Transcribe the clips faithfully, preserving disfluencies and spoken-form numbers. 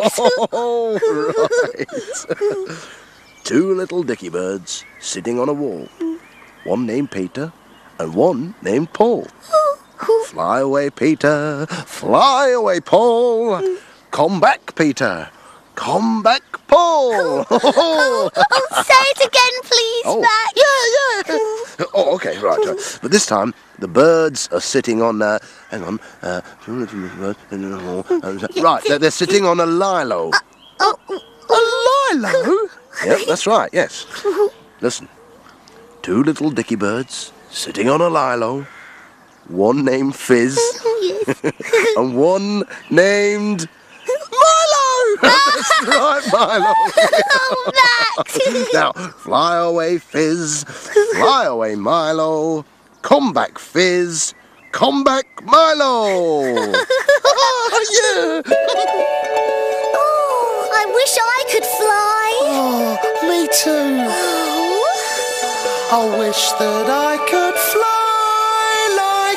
Oh, right. Two little dicky birds sitting on a wall. One named Peter and one named Paul. Fly away, Peter. Fly away, Paul. Come back, Peter. Come back, Paul. Oh, oh, say it again, please, oh. Matt. Yeah, yeah. Oh, okay, right, right. But this time, the birds are sitting on, uh, hang on, uh, right, they're, they're sitting on a lilo. Uh, oh. A lilo? Yep, that's right, yes. Listen, two little dicky birds sitting on a lilo, one named Fizz, and one named... That's right, Milo. Oh, Max. Now, fly away, Fizz. Fly away, Milo. Come back, Fizz. Come back, Milo. Oh, yeah. Oh, I wish I could fly. Oh, me too. Oh. I wish that I could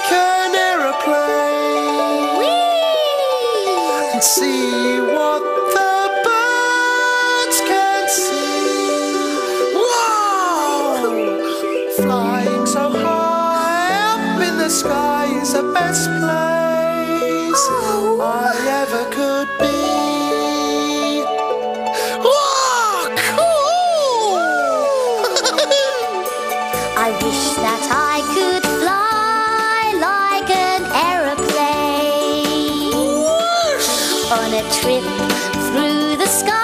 fly like an aeroplane. Whee! And see what flying so high up in the sky is the best place oh. I ever could be. Wow, cool! I wish that I could fly like an aeroplane. Whoosh! On a trip through the sky.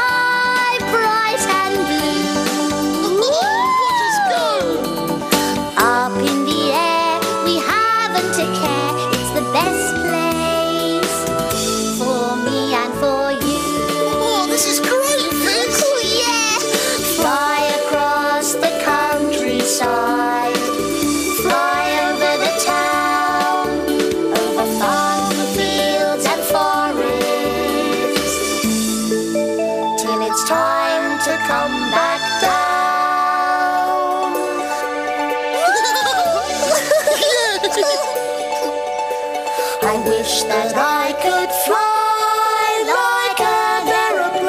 I wish that I could fly like an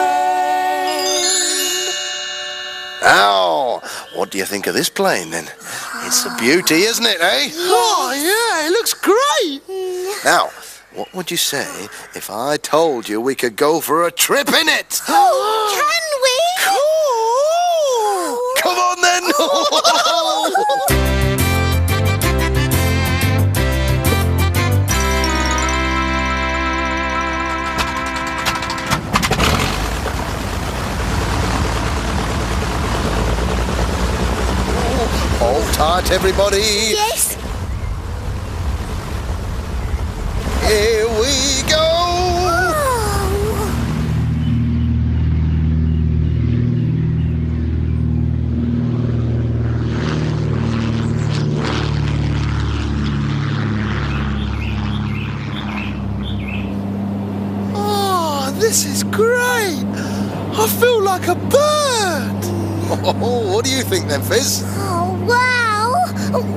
aeroplane. Ow! What do you think of this plane then? It's a beauty, isn't it, eh? Oh, yeah, it looks great! Now, what would you say if I told you we could go for a trip in it? Oh, can we? Cool! Come on then! Hold tight, everybody. Yes. Here we go. Oh. Oh, this is great. I feel like a bird. Oh, what do you think then, Fizz? Wow!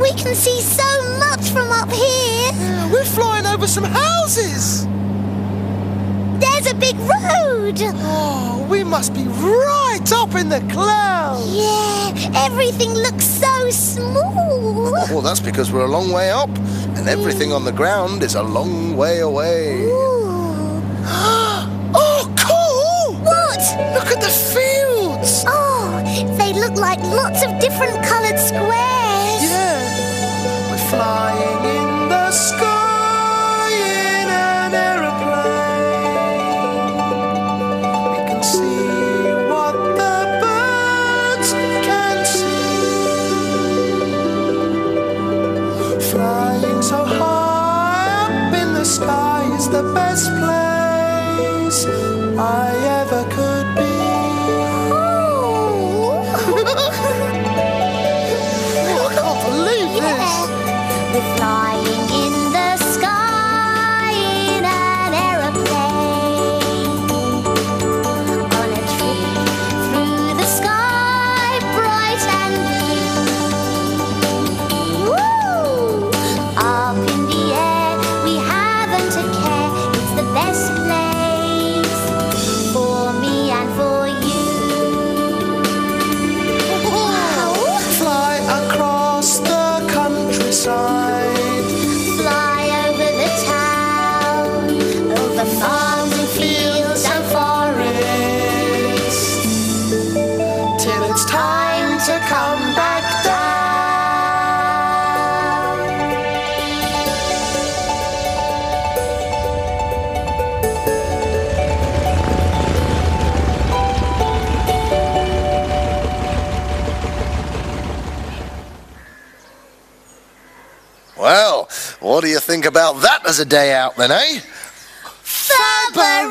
We can see so much from up here! Yeah, we're flying over some houses! There's a big road! Oh, we must be right up in the clouds! Yeah, everything looks so small! Oh, that's because we're a long way up, and everything mm. on the ground is a long way away. Ooh. Oh, cool! What? Look at the fields! Oh. They look like lots of different coloured squares. Yeah. We're flying in the sky in an aeroplane. We can see what the birds can see. Flying so high up in the sky is the best place I ever could be. Fly. What do you think about that as a day out then, eh? February!